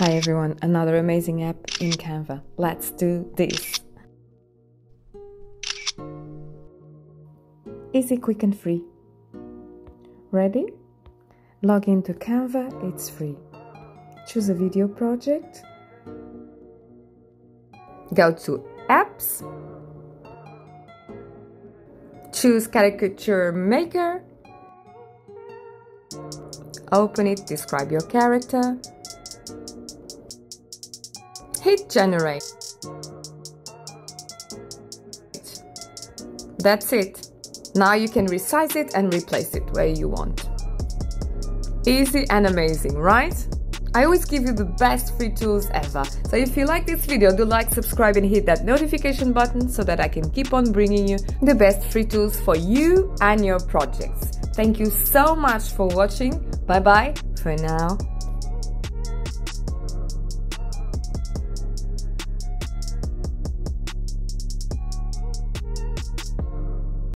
Hi everyone, another amazing app in Canva. Let's do this! Easy, quick and free. Ready? Log into Canva, it's free. Choose a video project. Go to Apps. Choose Caricature Maker. Open it, describe your character. Hit generate. That's it. Now you can resize it and replace it where you want. Easy and amazing, right? I always give you the best free tools ever. So if you like this video, do like, subscribe and hit that notification button so that I can keep on bringing you the best free tools for you and your projects. Thank you so much for watching. Bye bye for now.